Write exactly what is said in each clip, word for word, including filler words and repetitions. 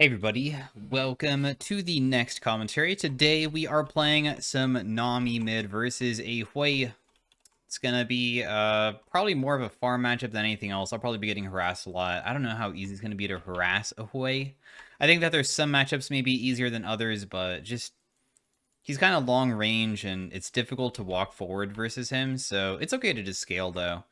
Hey everybody, welcome to the next commentary. Today we are playing some Nami mid versus a Hui. It's gonna be uh, probably more of a farm matchup than anything else. I'll probably be getting harassed a lot. I don't know how easy it's gonna be to harass a Hui. I think that there's some matchups maybe easier than others, but just he's kind of long range and it's difficult to walk forward versus him, so it's okay to just scale though.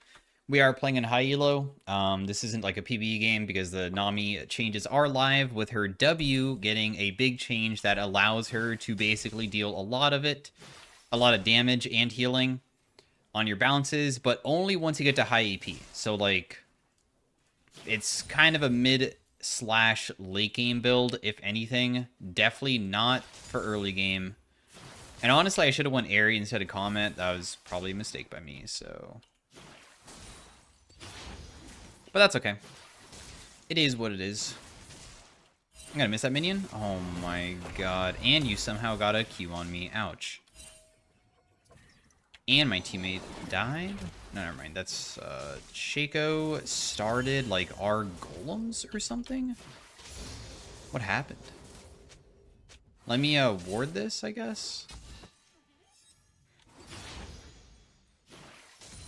We are playing in high elo. Um, this isn't like a P B E game because the Nami changes are live, with her W getting a big change that allows her to basically deal a lot of it, a lot of damage and healing on your bounces, but only once you get to high A P. So like, it's kind of a mid slash late game build, if anything. Definitely not for early game. And honestly, I should have won Aerie instead of Comet. That was probably a mistake by me, so... But that's okay. It is what it is. I'm gonna miss that minion. Oh my god. And you somehow got a Q on me. Ouch. And my teammate died? No, never mind. That's, uh, Shaco started, like, our golems or something? What happened? Let me, uh, ward this, I guess?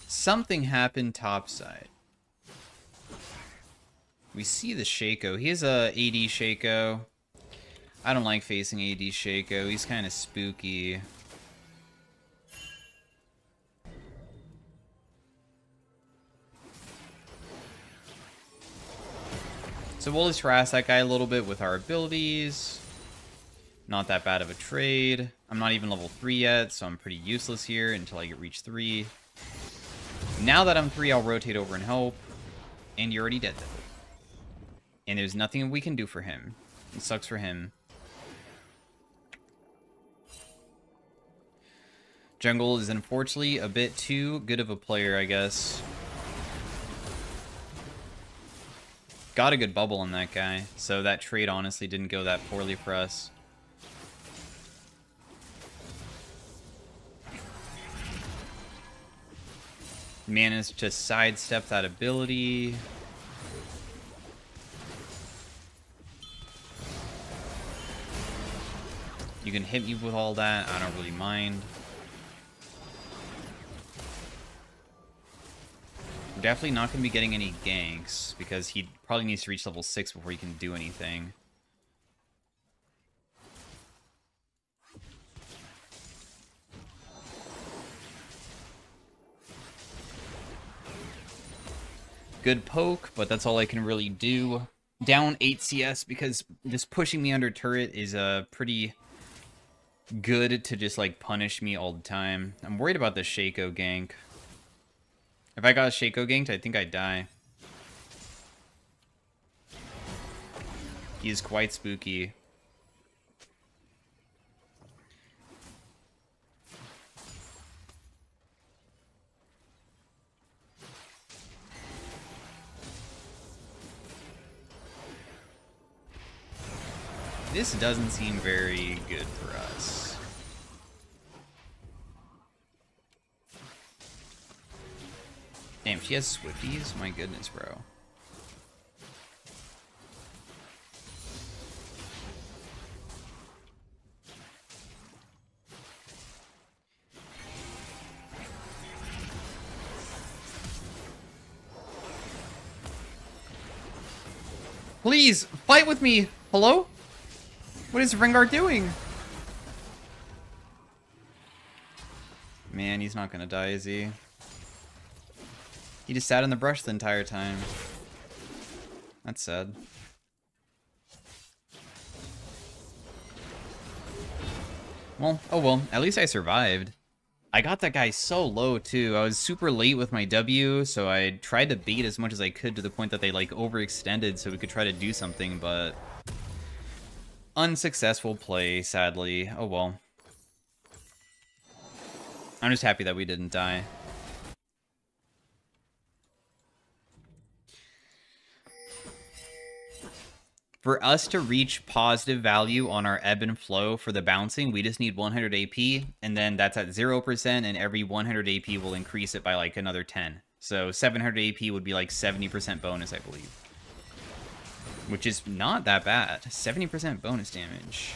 Something happened topside. We see the Shaco. He is a AD Shaco. I don't like facing A D Shaco. He's kind of spooky. So we'll just harass that guy a little bit with our abilities. Not that bad of a trade. I'm not even level three yet, so I'm pretty useless here until I get reach three. Now that I'm three, I'll rotate over and help. And you're already dead, though. And there's nothing we can do for him. It sucks for him. Jungle is unfortunately a bit too good of a player, I guess. Got a good bubble on that guy, so that trade honestly didn't go that poorly for us. Managed to sidestep that ability. You can hit me with all that, I don't really mind. We're definitely not going to be getting any ganks, because he probably needs to reach level six before he can do anything. Good poke, but that's all I can really do. Down eight C S, because just pushing me under turret is a pretty... good to just like punish me all the time. I'm worried about the Shaco gank. If I got Shaco ganked, I think I'd die. He is quite spooky. This doesn't seem very good for us. Damn, she has Swifties? My goodness, bro. Please, fight with me! Hello? What is Rengar doing? Man, he's not gonna die, is he? He just sat in the brush the entire time. That's sad. Well, oh well, at least I survived. I got that guy so low, too. I was super late with my W, so I tried to bait as much as I could to the point that they, like, overextended so we could try to do something, but... unsuccessful play, sadly. Oh well. I'm just happy that we didn't die. For us to reach positive value on our ebb and flow for the bouncing, we just need one hundred A P, and then that's at zero percent, and every one hundred A P will increase it by like another ten. So seven hundred A P would be like seventy percent bonus, I believe. which is not that bad. seventy percent bonus damage.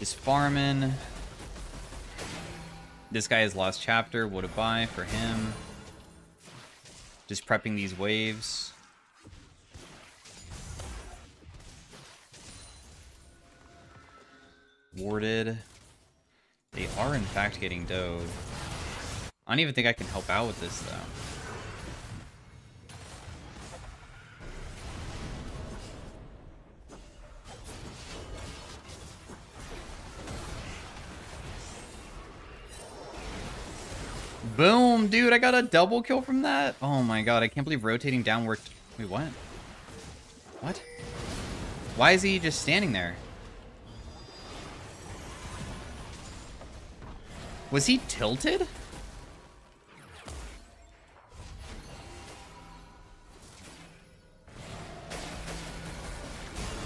Is farming. This guy has lost chapter. What a buy for him. Just prepping these waves. Warded. They are in fact getting dove. I don't even think I can help out with this though. Boom, dude, I got a double kill from that. Oh my god, I can't believe rotating down worked. Wait, what? What? Why is he just standing there? Was he tilted?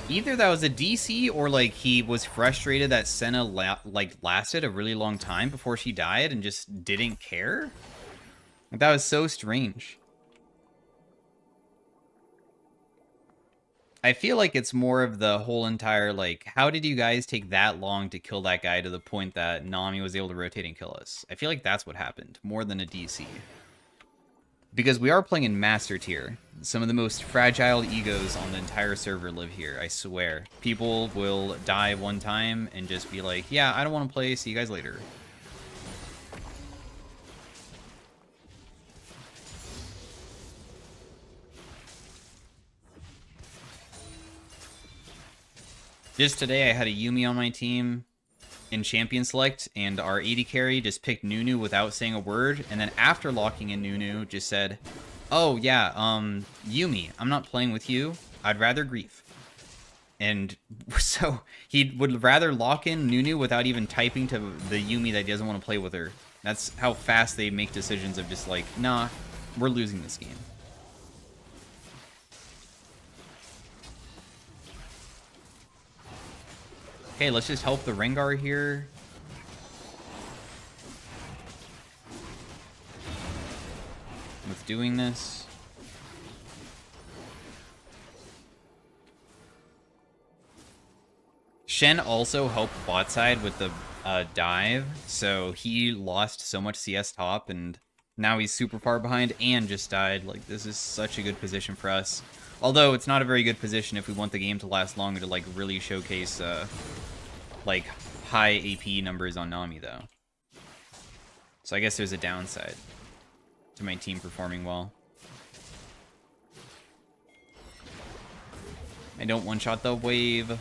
Either that was a D C or like he was frustrated that Senna la like lasted a really long time before she died and just didn't care. Like, that was so strange. I feel like it's more of the whole entire like, how did you guys take that long to kill that guy to the point that Nami was able to rotate and kill us? I feel like that's what happened more than a D C. Because we are playing in Master Tier. Some of the most fragile egos on the entire server live here, I swear. People will die one time and just be like, yeah, I don't want to play, see you guys later. Just today I had a Yuumi on my team in champion select, and our A D carry just picked Nunu without saying a word, and then after locking in Nunu just said, oh yeah, um Yuumi, I'm not playing with you, I'd rather grief. And so he would rather lock in Nunu without even typing to the Yuumi that he doesn't want to play with her. That's how fast they make decisions of just like, nah, we're losing this game. Okay, let's just help the Rengar here. With doing this. Shen also helped bot side with the uh, dive, so he lost so much C S top, and now he's super far behind and just died. Like, this is such a good position for us. Although, it's not a very good position if we want the game to last longer to, like, really showcase, uh, like, high A P numbers on Nami, though. So I guess there's a downside to my team performing well. I don't one-shot the wave.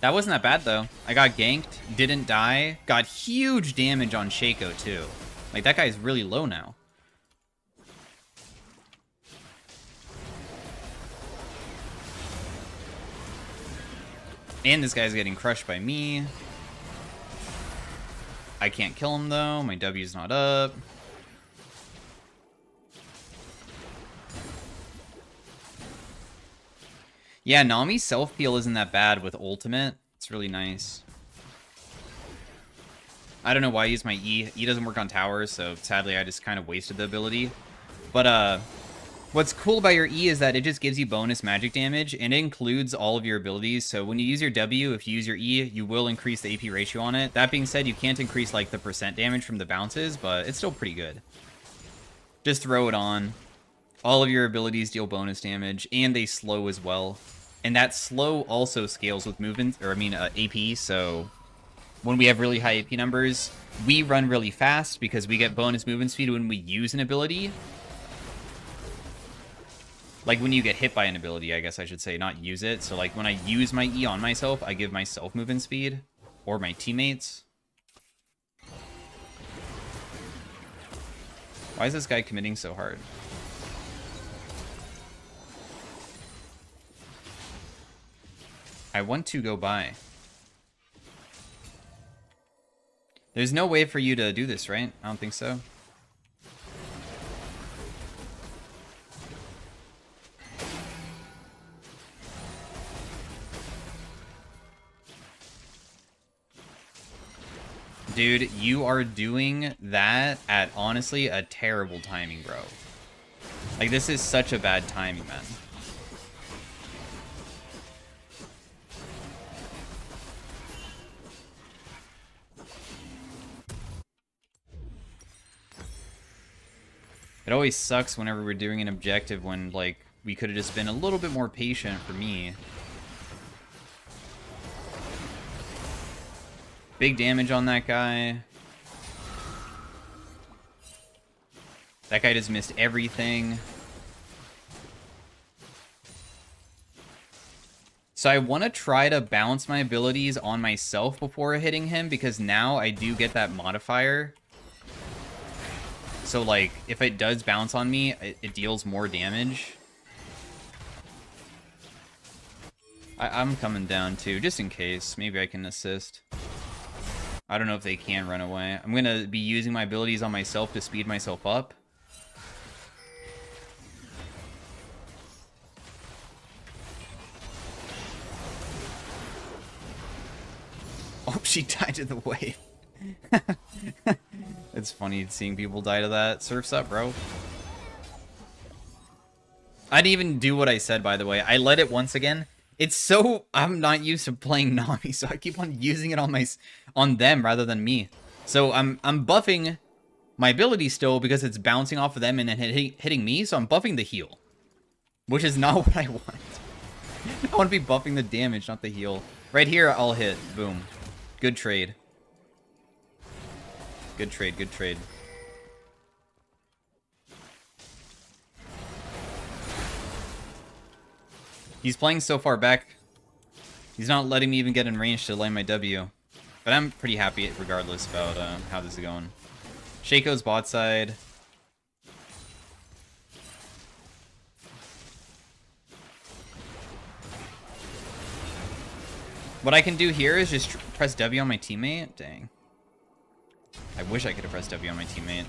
That wasn't that bad, though. I got ganked, didn't die, got huge damage on Shaco, too. Like, that guy's really low now. And this guy's getting crushed by me. I can't kill him, though. My W's not up. Yeah, Nami's self-peel isn't that bad with ultimate. It's really nice. I don't know why I use my E. E doesn't work on towers, so sadly I just kind of wasted the ability. But uh, what's cool about your E is that it just gives you bonus magic damage, and it includes all of your abilities. So when you use your W, if you use your E, you will increase the A P ratio on it. That being said, you can't increase like the percent damage from the bounces, but it's still pretty good. Just throw it on. All of your abilities deal bonus damage, and they slow as well. And that slow also scales with movement, or I mean uh, A P, so when we have really high A P numbers, we run really fast because we get bonus movement speed when we use an ability. Like when you get hit by an ability, I guess I should say, not use it. So like when I use my E on myself, I give myself movement speed, or my teammates. Why is this guy committing so hard? I want to go by. There's no way for you to do this, right? I don't think so. Dude, you are doing that at, honestly, a terrible timing, bro. Like, this is such a bad timing, man. It always sucks whenever we're doing an objective when, like, we could have just been a little bit more patient for me. Big damage on that guy. That guy just missed everything. So I want to try to balance my abilities on myself before hitting him, because now I do get that modifier. So, like, if it does bounce on me, it, it deals more damage. I, I'm coming down too, just in case. Maybe I can assist. I don't know if they can run away. I'm gonna be using my abilities on myself to speed myself up. Oh, she died to the wave. It's funny seeing people die to that. Surf's up, bro. I didn't even do what I said, by the way. I let it once again. It's so... I'm not used to playing Na'Vi, so I keep on using it on my, on them rather than me. So I'm I'm buffing my ability still because it's bouncing off of them and then hit, hitting me, so I'm buffing the heal. Which is not what I want. I want to be buffing the damage, not the heal. Right here, I'll hit. Boom. Good trade. Good trade, good trade. He's playing so far back. He's not letting me even get in range to land my W. But I'm pretty happy regardless about uh, how this is going. Shaco's bot side. What I can do here is just press W on my teammate. Dang. I wish I could have pressed W on my teammate.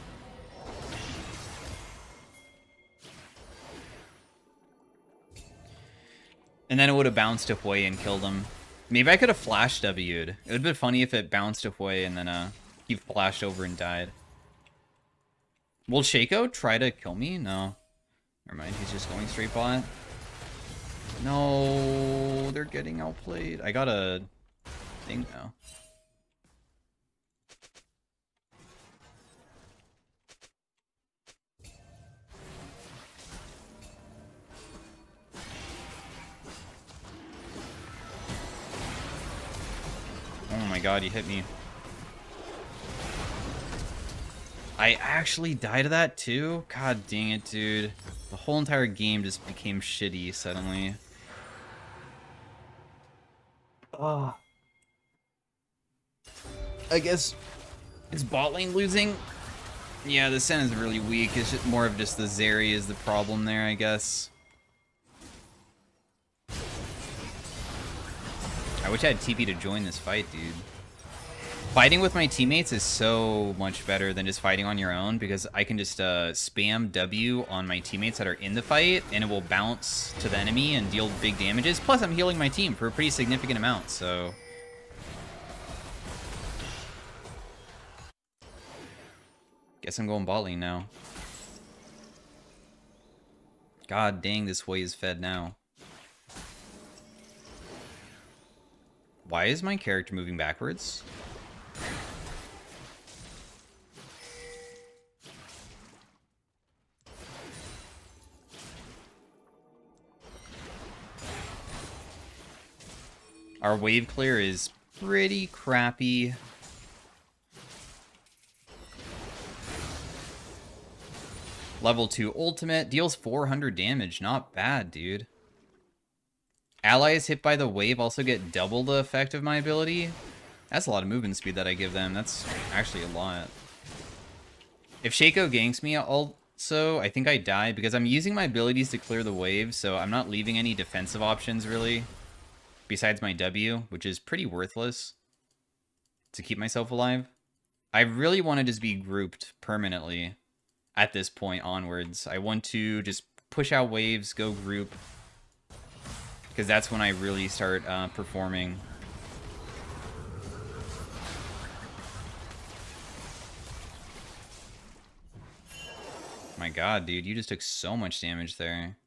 And then it would have bounced to Hui and killed him. Maybe I could have flashed W'd. It would have been funny if it bounced to Hui and then uh, he flashed over and died. Will Shaco try to kill me? No. Never mind, he's just going straight bot. No, they're getting outplayed. I got a thing now. Oh my god, he hit me. I actually died of that too? God dang it, dude. The whole entire game just became shitty suddenly. Ugh. I guess... Is bot lane losing? Yeah, the Senna is really weak. It's just more of just the Zeri is the problem there, I guess. I wish I had T P to join this fight, dude. Fighting with my teammates is so much better than just fighting on your own, because I can just uh, spam W on my teammates that are in the fight, and it will bounce to the enemy and deal big damages. Plus, I'm healing my team for a pretty significant amount, so... Guess I'm going bot lane now. God dang, this way is fed now. Why is my character moving backwards? Our wave clear is pretty crappy. Level two ultimate deals four hundred damage. Not bad, dude. Allies hit by the wave also get double the effect of my ability. That's a lot of movement speed that I give them. That's actually a lot. If Shaco ganks me also, I think I die because I'm using my abilities to clear the wave, so I'm not leaving any defensive options really, besides my W, which is pretty worthless to keep myself alive. I really want to just be grouped permanently at this point onwards. I want to just push out waves, go group, because that's when I really start uh, performing. My god, dude, you just took so much damage there.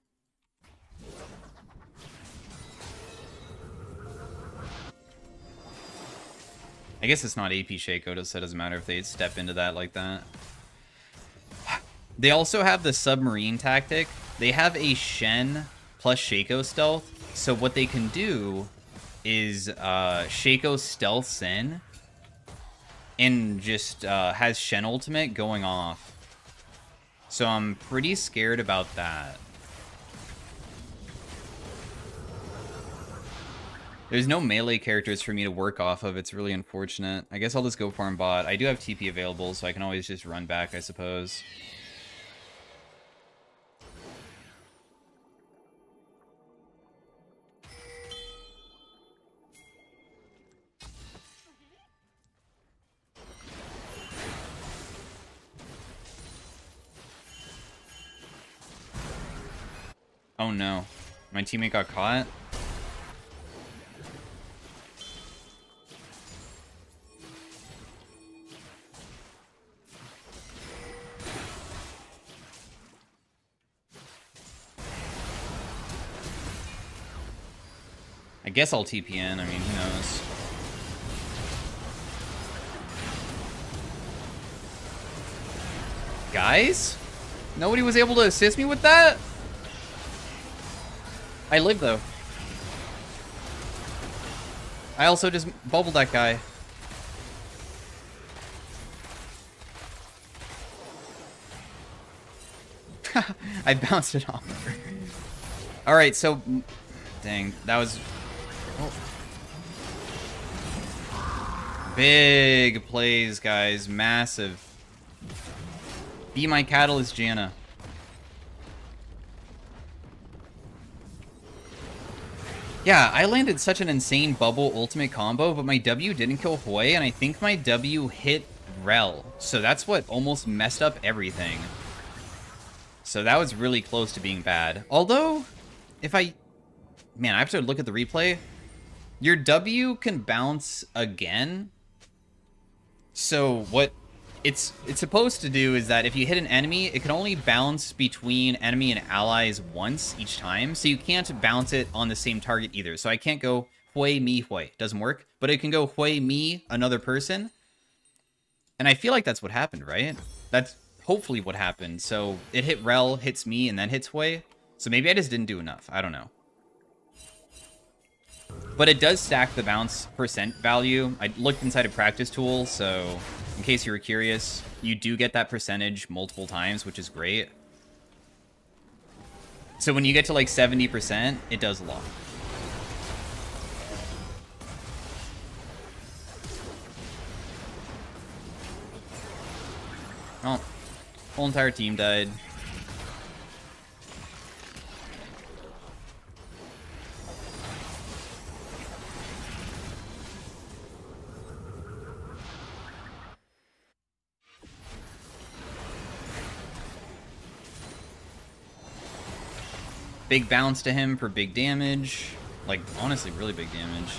I guess it's not A P Shaco, so it doesn't matter if they step into that like that. They also have the submarine tactic. They have a Shen plus Shaco stealth. So what they can do is uh, Shaco stealths in and just uh, has Shen ultimate going off. So I'm pretty scared about that. There's no melee characters for me to work off of. It's really unfortunate. I guess I'll just go farm bot. I do have T P available, so I can always just run back, I suppose. Oh no, my teammate got caught. I guess I'll T P in, I mean, who knows. Guys? Nobody was able to assist me with that? I live though. I also just bubbled that guy. I bounced it off. Alright, so, dang, that was... Oh. Big plays, guys. Massive. Be my catalyst, Janna. Yeah, I landed such an insane bubble ultimate combo, but my W didn't kill Hui, and I think my W hit Rel. So that's what almost messed up everything. So that was really close to being bad. Although, if I... Man, I have to look at the replay. Your W can bounce again. So what it's it's supposed to do is that if you hit an enemy, it can only bounce between enemy and allies once each time. So you can't bounce it on the same target either. So I can't go Hui, me, Hui. Doesn't work. But it can go Hui, me, another person. And I feel like that's what happened, right? That's hopefully what happened. So it hit Rel, hits me, and then hits Hui. So maybe I just didn't do enough. I don't know. But it does stack the bounce percent value. I looked inside a practice tool, so in case you were curious, you do get that percentage multiple times, which is great. So when you get to like seventy percent, it does lock. Oh, whole entire team died. Big bounce to him for big damage. Like, honestly, really big damage.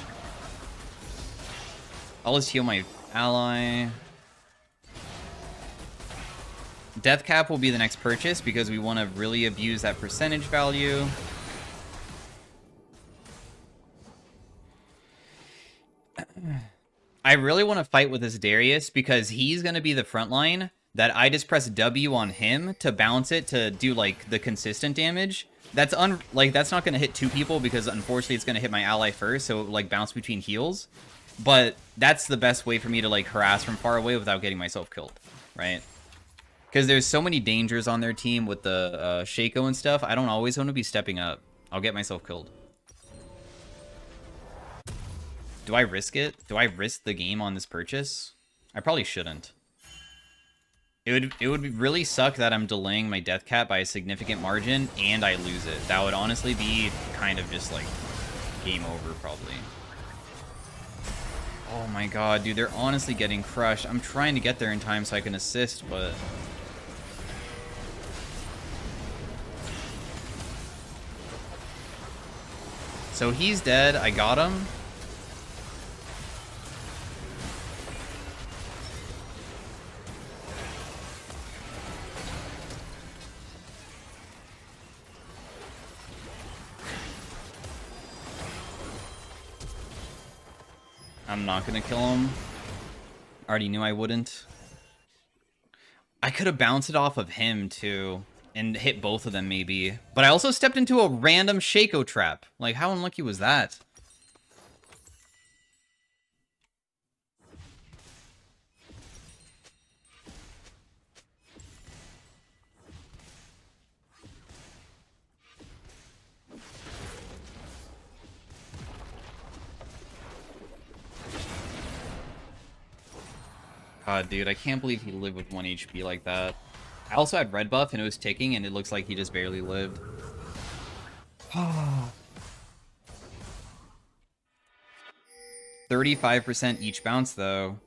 I'll just heal my ally. Death Cap will be the next purchase because we want to really abuse that percentage value. I really want to fight with this Darius because he's going to be the front line that I just press W on him to bounce it to do, like, the consistent damage. That's un like that's not gonna hit two people because unfortunately it's gonna hit my ally first, so it like bounce between heals. But that's the best way for me to like harass from far away without getting myself killed, right? Because there's so many dangers on their team with the uh, Shaco and stuff. I don't always want to be stepping up. I'll get myself killed. Do I risk it? Do I risk the game on this purchase? I probably shouldn't. It would it would really suck that I'm delaying my death cap by a significant margin and I lose it. That would honestly be kind of just like game over probably. Oh my god, dude, they're honestly getting crushed. I'm trying to get there in time so I can assist, but... So he's dead, I got him. I'm not gonna kill him. I already knew I wouldn't. I could have bounced it off of him too and hit both of them maybe. But I also stepped into a random Shaco trap. Like, how unlucky was that? God, dude, I can't believe he lived with one H P like that. I also had red buff, and it was ticking, and it looks like he just barely lived. thirty-five percent each bounce, though.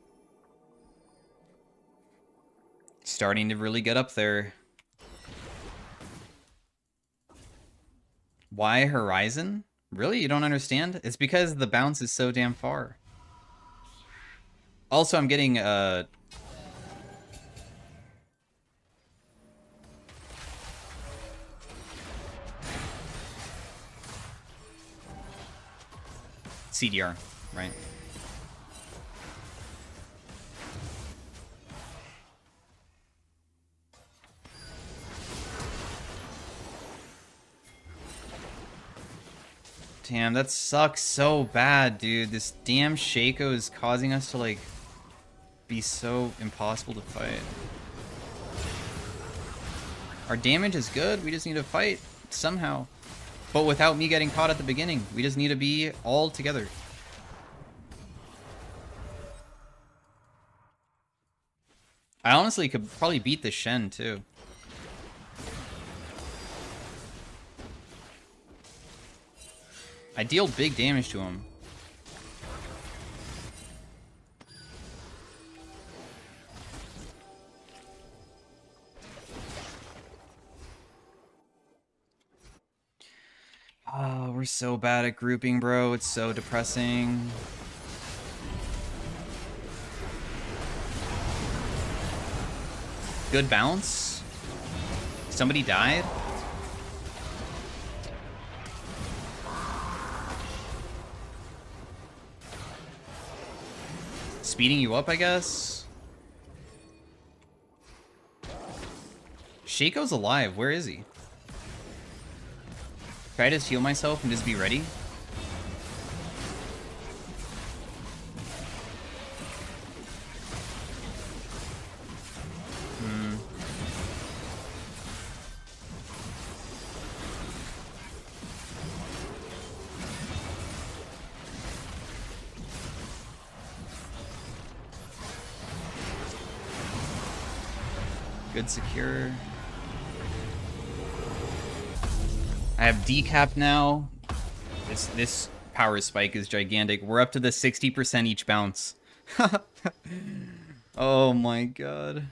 Starting to really get up there. Why Horizon? Really? You don't understand? It's because the bounce is so damn far. Also, I'm getting, uh... C D R, right? Damn, that sucks so bad, dude. This damn Shaco is causing us to, like... be so impossible to fight. Our damage is good, we just need to fight somehow. But without me getting caught at the beginning, we just need to be all together. I honestly could probably beat the Shen too. I deal big damage to him. Oh, we're so bad at grouping, bro. It's so depressing. Good bounce. Somebody died. Speeding you up, I guess. Shaco's alive. Where is he? Try to heal myself and just be ready. Hmm. Good secure. I have decap now. This this power spike is gigantic. We're up to the sixty percent each bounce. Oh my god.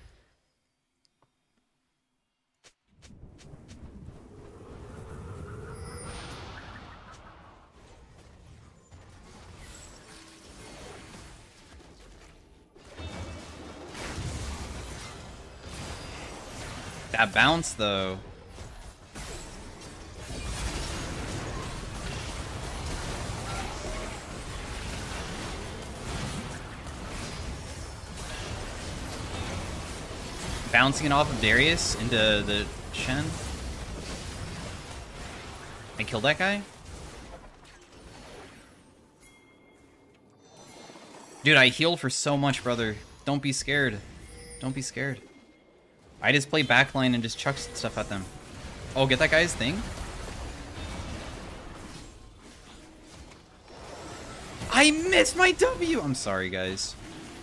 That bounce though. Bouncing it off of Darius into the Shen. I killed that guy. Dude, I healed for so much, brother. Don't be scared. Don't be scared. I just play backline and just chuck stuff at them. Oh, get that guy's thing? I missed my W! I'm sorry, guys.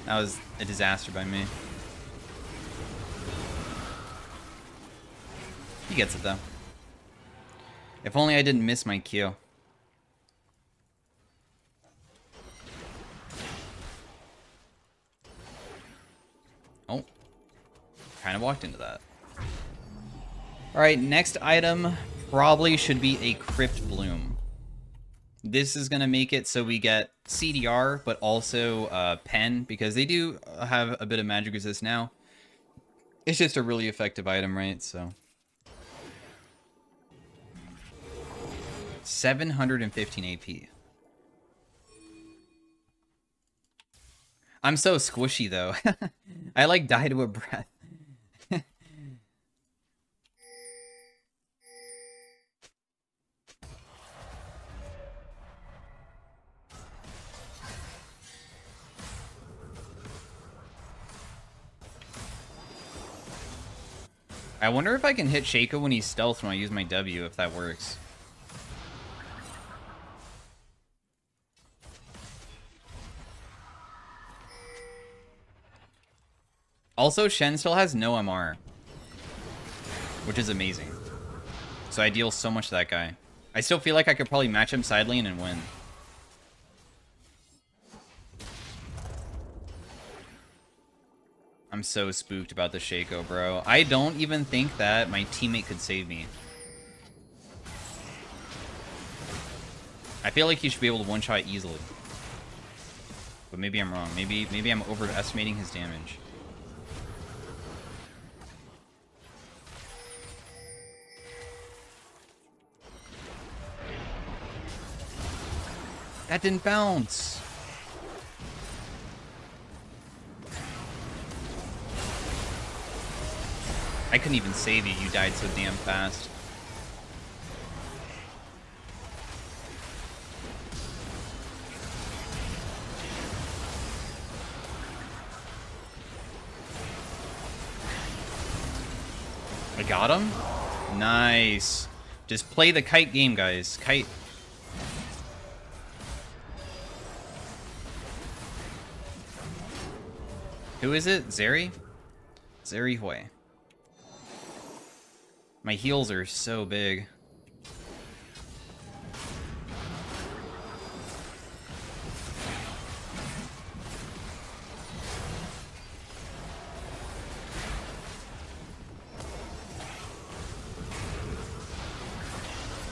That was a disaster by me. He gets it though. If only I didn't miss my Q. kind of walked into that. Alright, next item probably should be a Crypt Bloom. This is going to make it so we get C D R, but also uh, Pen, because they do have a bit of magic resist now. It's just a really effective item, right? So seven hundred fifteen A P. I'm so squishy, though. I, like, die to a breath. I wonder if I can hit Shaco when he's stealthed when I use my W, if that works. Also, Shen still has no M R, which is amazing. So I deal so much to that guy. I still feel like I could probably match him side lane and win. I'm so spooked about the Shaco, bro. I don't even think that my teammate could save me. I feel like he should be able to one-shot easily. But maybe I'm wrong. Maybe, maybe I'm overestimating his damage. That didn't bounce. I couldn't even save you. You died so damn fast. I got him? Nice. Just play the kite game, guys. Kite. Who is it? Zeri? Zeri Hui. My heals are so big.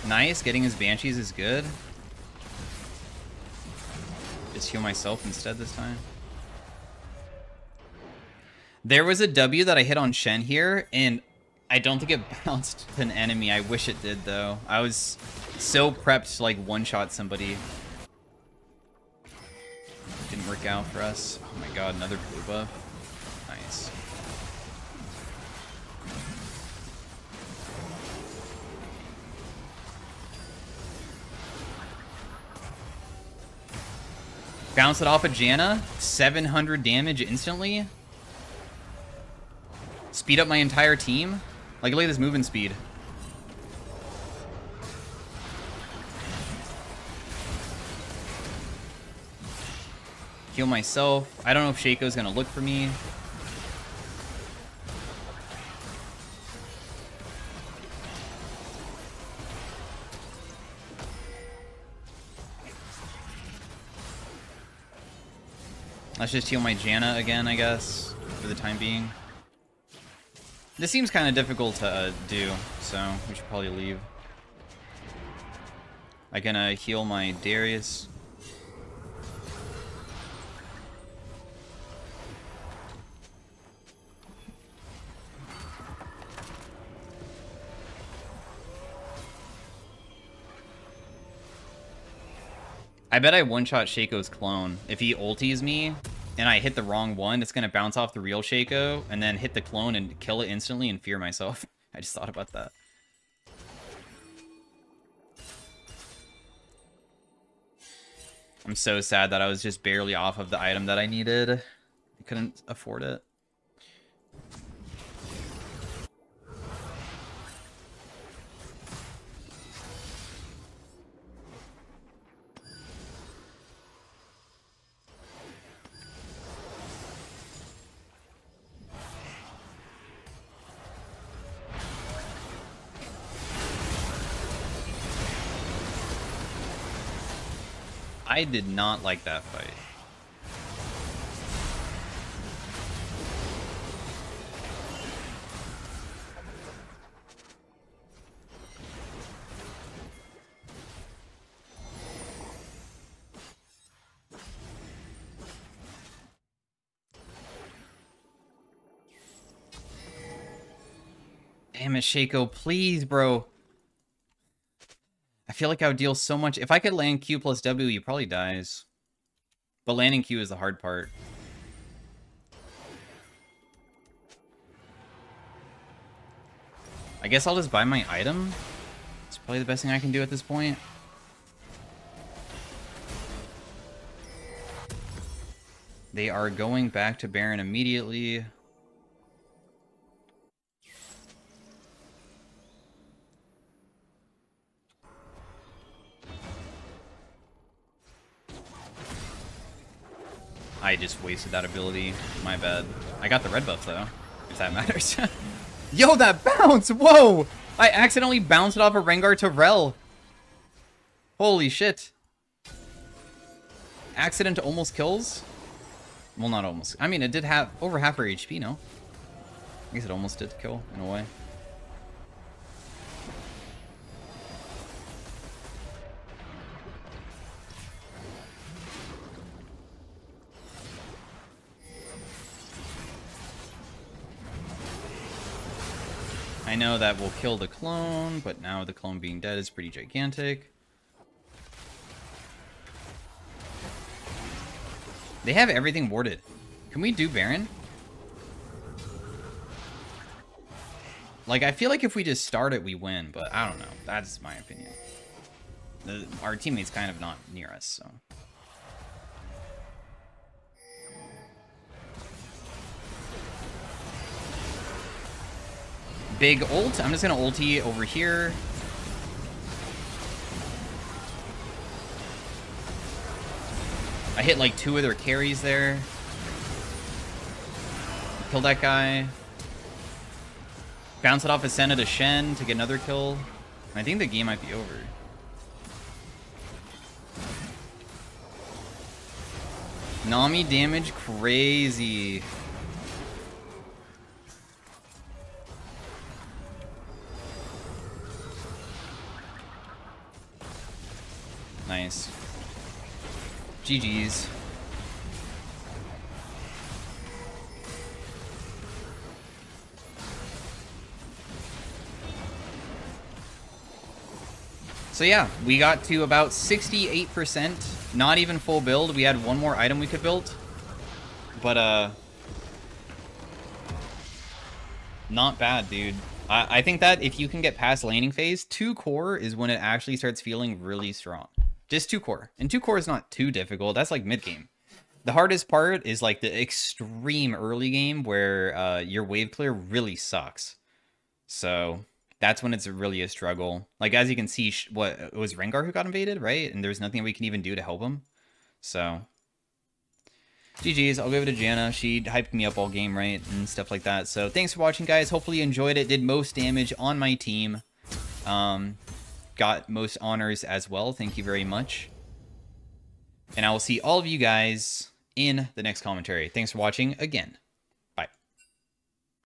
Nice, getting his Banshees is good. Just heal myself instead this time. There was a W that I hit on Shen here, and I don't think it bounced an enemy. I wish it did, though. I was so prepped to, like, one-shot somebody. Didn't work out for us. Oh, my God, another blue buff. Nice. Bounce it off of Janna. seven hundred damage instantly. Speed up my entire team. Like, look at this moving speed. Heal myself. I don't know if Shaco's gonna look for me. Let's just heal my Janna again, I guess, for the time being. This seems kind of difficult to uh, do, so we should probably leave. I'm gonna heal my Darius. I bet I one-shot Shaco's clone. If he ulties me, and I hit the wrong one, it's gonna bounce off the real Shaco, and then hit the clone and kill it instantly and fear myself. I just thought about that. I'm so sad that I was just barely off of the item that I needed. I couldn't afford it. I did not like that fight. Damn it, Shaco, please, bro. I feel like I would deal so much. If I could land Q plus W, he probably dies. But landing Q is the hard part. I guess I'll just buy my item. It's probably the best thing I can do at this point. They are going back to Baron immediately. I just wasted that ability. My bad. I got the red buff though, if that matters. Yo, that bounce! Whoa! I accidentally bounced it off of Rengar to Rel. Holy shit. Accident almost kills? Well, not almost. I mean, it did have over half her H P, no? I guess it almost did kill, in a way. I know that will kill the clone, but now the clone being dead is pretty gigantic. They have everything warded. Can we do Baron? Like, I feel like if we just start it, we win, but I don't know. That's my opinion. The, our teammate's kind of not near us, so... Big ult. I'm just gonna ulti over here. I hit like two of their carries there. Kill that guy. Bounce it off Ascena to Shen to get another kill. I think the game might be over. Nami damage crazy. Nice. G G's. So yeah, we got to about sixty-eight percent, not even full build. We had one more item we could build, but uh, not bad, dude. I, I think that if you can get past laning phase, two core is when it actually starts feeling really strong. Just two core. And two core is not too difficult. That's like mid game. The hardest part is like the extreme early game where uh, your wave clear really sucks. So that's when it's really a struggle. Like as you can see, what it was Rengar who got invaded, right? And there's nothing we can even do to help him. So G G's, I'll give it to Janna. She hyped me up all game, right? And stuff like that. So thanks for watching, guys. Hopefully you enjoyed it. Did most damage on my team. Um... Got most honors as well. Thank you very much. And I will see all of you guys in the next commentary. Thanks for watching again.